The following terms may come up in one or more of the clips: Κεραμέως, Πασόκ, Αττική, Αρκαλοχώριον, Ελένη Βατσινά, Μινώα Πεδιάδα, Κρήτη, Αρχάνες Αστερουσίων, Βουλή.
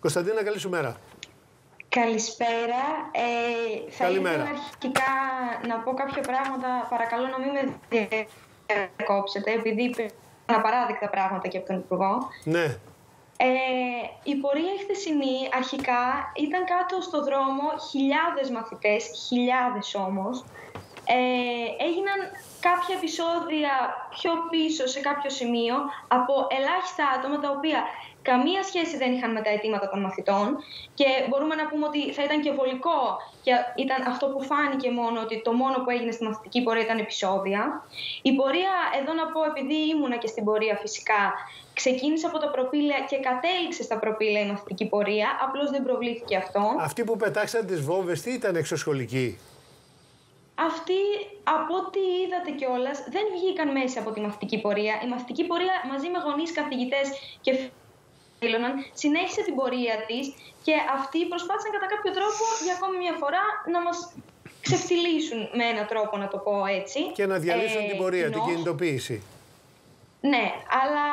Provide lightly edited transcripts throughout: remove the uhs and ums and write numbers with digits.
Κωνσταντίνα, καλή σου μέρα. Καλησπέρα. Θα ήθελα αρχικά να πω κάποια πράγματα. Παρακαλώ να μην με διακόψετε, επειδή είπε αναπαράδεκτα πράγματα και από τον Υπουργό. Ναι. Η πορεία η χθεσινή αρχικά ήταν κάτω στο δρόμο χιλιάδες μαθητές, χιλιάδες όμως. Έγιναν κάποια επεισόδια πιο πίσω σε κάποιο σημείο από ελάχιστα άτομα τα οποία καμία σχέση δεν είχαν με τα αιτήματα των μαθητών και μπορούμε να πούμε ότι θα ήταν και βολικό και ήταν αυτό που φάνηκε μόνο ότι το μόνο που έγινε στη μαθητική πορεία ήταν επεισόδια. Η πορεία, εδώ να πω επειδή ήμουνα και στην πορεία φυσικά, ξεκίνησε από τα προπήλαια και κατέληξε στα προπήλαια η μαθητική πορεία, απλώς δεν προβλήθηκε αυτό. Αυτοί που πετάξαν τις βόμβες, τι ήταν, εξωσχολικοί? Αυτοί, από ό,τι είδατε κιόλας, δεν βγήκαν μέσα από τη μαθητική πορεία. Η μαθητική πορεία μαζί με γονείς, καθηγητές και φίλων συνέχισε την πορεία της και αυτοί προσπάθησαν κατά κάποιο τρόπο για ακόμη μια φορά να μας ξεφτυλίσουν με έναν τρόπο, να το πω έτσι. Και να διαλύσουν την πορεία, την κινητοποίηση. Ναι, αλλά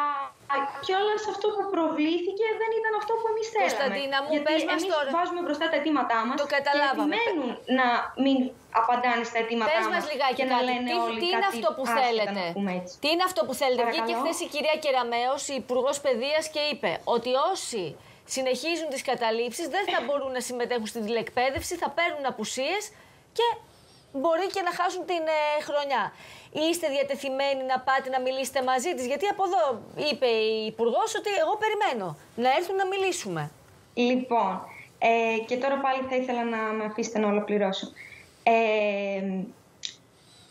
κιόλας αυτό που προβλήθηκε δεν ήταν αυτό που εμείς θέλαμε. Κωνσταντίνα μου, γιατί εμείς τώρα βάζουμε μπροστά τα αιτήματά μας και επιμένουν να μην απαντάνε στα αιτήματά μας και να λένε όλοι τι είναι αυτό που θέλετε. Τι είναι αυτό που θέλετε. Βγήκε χθες η κυρία Κεραμέως, η Υπουργός Παιδείας, και είπε ότι όσοι συνεχίζουν τις καταλήψεις δεν θα μπορούν να συμμετέχουν στην τηλεκπαίδευση, θα παίρνουν απουσίες και μπορεί και να χάσουν την χρονιά. Είστε διατεθειμένοι να πάτε να μιλήσετε μαζί της? Γιατί από εδώ είπε η Υπουργός ότι εγώ περιμένω να έρθουν να μιλήσουμε. Λοιπόν, και τώρα πάλι θα ήθελα να με αφήσετε να ολοκληρώσω.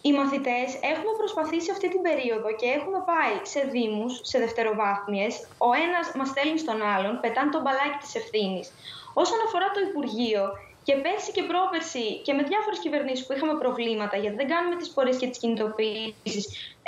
Οι μαθητές έχουμε προσπαθήσει αυτή την περίοδο και έχουμε πάει σε δήμους, σε δευτεροβάθμιες. Ο ένας μας στέλνει στον άλλον, πετάνε τον μπαλάκι της ευθύνης. Όσον αφορά το Υπουργείο, και πέρσι και πρόπερσι και με διάφορες κυβερνήσεις που είχαμε προβλήματα, γιατί δεν κάνουμε τις πορείες και τις κινητοποιήσεις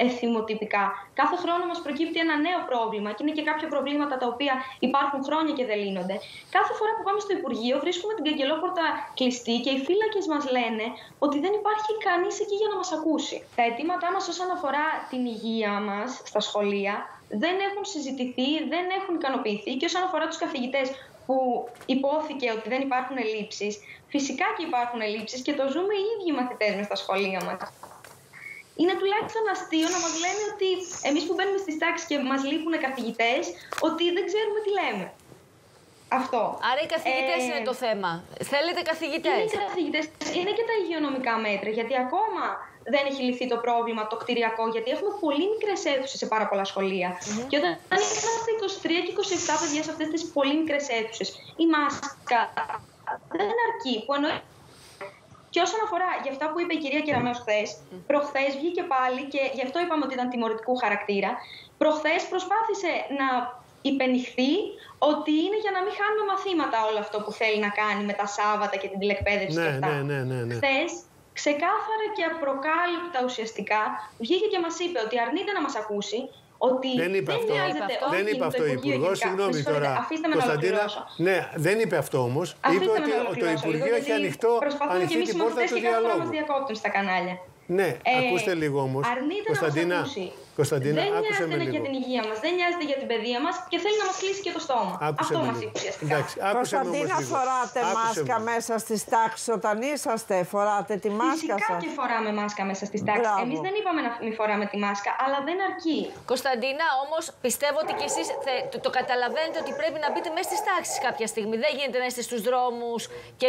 εθιμοτυπικά. Κάθε χρόνο μας προκύπτει ένα νέο πρόβλημα και είναι και κάποια προβλήματα τα οποία υπάρχουν χρόνια και δεν λύνονται. Κάθε φορά που πάμε στο Υπουργείο βρίσκουμε την καγκελόπορτα κλειστή και οι φύλακες μας λένε ότι δεν υπάρχει κανείς εκεί για να μας ακούσει. Τα αιτήματά μας όσον αφορά την υγεία μας στα σχολεία δεν έχουν συζητηθεί, δεν έχουν ικανοποιηθεί, και όσον αφορά τους καθηγητές, που υπόθηκε ότι δεν υπάρχουν ελλείψεις. Φυσικά και υπάρχουν ελλείψεις και το ζούμε οι ίδιοι μαθητές μες στα σχολεία μας. Είναι τουλάχιστον αστείο να μας λένε ότι εμείς που μπαίνουμε στις τάξεις και μας λείπουν καθηγητές, ότι δεν ξέρουμε τι λέμε. Αυτό. Άρα οι καθηγητές είναι το θέμα. Θέλετε καθηγητές. Είναι και καθηγητές. Είναι και τα υγειονομικά μέτρα, γιατί ακόμα δεν έχει λυθεί το πρόβλημα το κτηριακό, γιατί έχουμε πολύ μικρές αίθουσες σε πάρα πολλά σχολεία. Και όταν είμαστε 23 και 27 παιδιά σε αυτές τις πολύ μικρές αίθουσες, η μάσκα δεν αρκεί. Που εννοεί. Και όσον αφορά για αυτά που είπε η κυρία Κεραμέως χθες, προχθές βγήκε πάλι και γι' αυτό είπαμε ότι ήταν τιμωρητικού χαρακτήρα. Προχθές προσπάθησε να υπενηχθεί ότι είναι για να μην χάνουμε μαθήματα όλο αυτό που θέλει να κάνει με τα Σάββατα και την τηλεκπαίδευση και αυτά. Χθες, ξεκάθαρα και απροκάλυπτα ουσιαστικά, βγήκε και μας είπε ότι αρνείται να μας ακούσει, ότι δεν νοιάζεται ο Υπουργός. Συγγνώμη τώρα, Κωνσταντίνα. Ναι, δεν είπε αυτό όμως. Είπε ότι το Υπουργείο έχει ανοιχτή την πόρτα του διαλόγου. Μας διακόπτουν στα κανάλια. Ναι, ακούστε λίγο όμως. Αρνείται να μας ακούσει. Κωνσταντίνα, δεν νοιάζεται για την υγεία μας, δεν νοιάζεται για την παιδεία μας και θέλει να μας κλείσει και το στόμα. Αυτό μας είπε ουσιαστικά. Κωνσταντίνα, φοράτε μάσκα μέσα στις τάξεις όταν είσαστε? Φοράτε τη μάσκα? Φυσικά και φοράμε μάσκα μέσα στις τάξεις. Εμείς δεν είπαμε να μην φοράμε τη μάσκα, αλλά δεν αρκεί. Κωνσταντίνα, όμως πιστεύω ότι κι εσείς το καταλαβαίνετε ότι πρέπει να μπείτε μέσα στις τάξεις κάποια στιγμή. Δεν γίνεται να είστε στους δρόμους και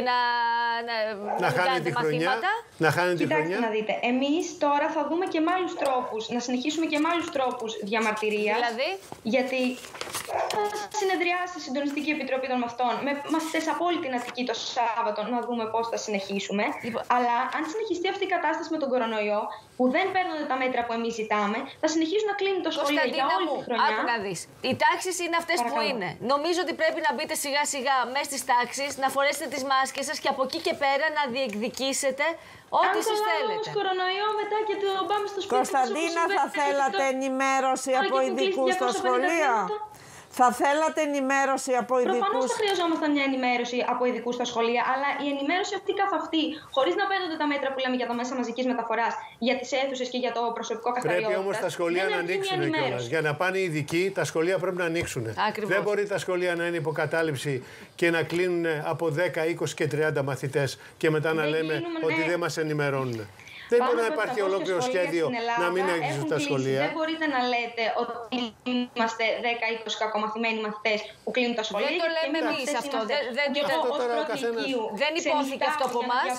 να κάνετε μαθήματα. Να χάνετε τη χρονιά. Να δείτε. Εμείς τώρα θα δούμε και με άλλους τρόπους, να συνεχίσουμε και με άλλους τρόπους διαμαρτυρίας. Δηλαδή, γιατί θα συνεδριάσει η Συντονιστική Επιτροπή των Μαθητών με μαθητές από όλη την Αττική το Σάββατο να δούμε πώς θα συνεχίσουμε. Αλλά αν συνεχιστεί αυτή η κατάσταση με τον κορονοϊό, που δεν παίρνονται τα μέτρα που εμείς ζητάμε, θα συνεχίσουν να κλείνουν το σχολείο για όλη τη χρονιά. Άκου να δεις. Οι τάξεις είναι αυτές που είναι. Νομίζω ότι πρέπει να μπείτε σιγά-σιγά μέσα στις τάξεις, να φορέσετε τις μάσκες σας και από εκεί και πέρα να διεκδικήσετε ό,τι σας θέλετε. Αν κορονοϊό μετά και το πάμε στο σπίτι. Κωνσταντίνα, θα θέλατε ενημέρωση από ειδικούς στα σχολεία? Θα θέλατε ενημέρωση από ειδικούς? Προφανώς θα χρειαζόμασταν μια ενημέρωση από ειδικούς στα σχολεία, αλλά η ενημέρωση αυτή καθ' αυτή, χωρίς να παίρνονται τα μέτρα που λέμε για τα μέσα μαζικής μεταφοράς, για τις αίθουσες και για το προσωπικό καθαριότητα. Πρέπει όμως τα σχολεία να ανοίξουν κιόλας. Για να πάνε οι ειδικοί, τα σχολεία πρέπει να ανοίξουν. Ακριβώς. Δεν μπορεί τα σχολεία να είναι υποκατάληψη και να κλείνουν από 10, 20 και 30 μαθητές και μετά να λέμε ότι δεν μας ενημερώνουν. Δεν μπορεί να υπάρχει ολόκληρο σχέδιο να μην ανοίξουν τα σχολεία. Δεν μπορείτε να λέτε ότι είμαστε 10-20 κακομαθημένοι μαθητές που κλείνουν τα σχολεία. Δεν το λέμε εμείς αυτό. Δεν υπόθηκε αυτό από εμάς.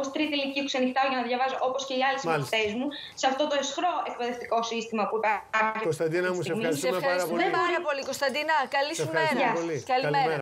Ως τρίτη ηλικία που ξενυχτάω για να διαβάζω, όπως και οι άλλοι συμμαθητές μου, σε αυτό το αισχρό εκπαιδευτικό σύστημα που υπάρχει. Κωνσταντίνα, μου σε ευχαριστούμε πάρα πολύ. Καλή σου μέρα. Καλημέρα.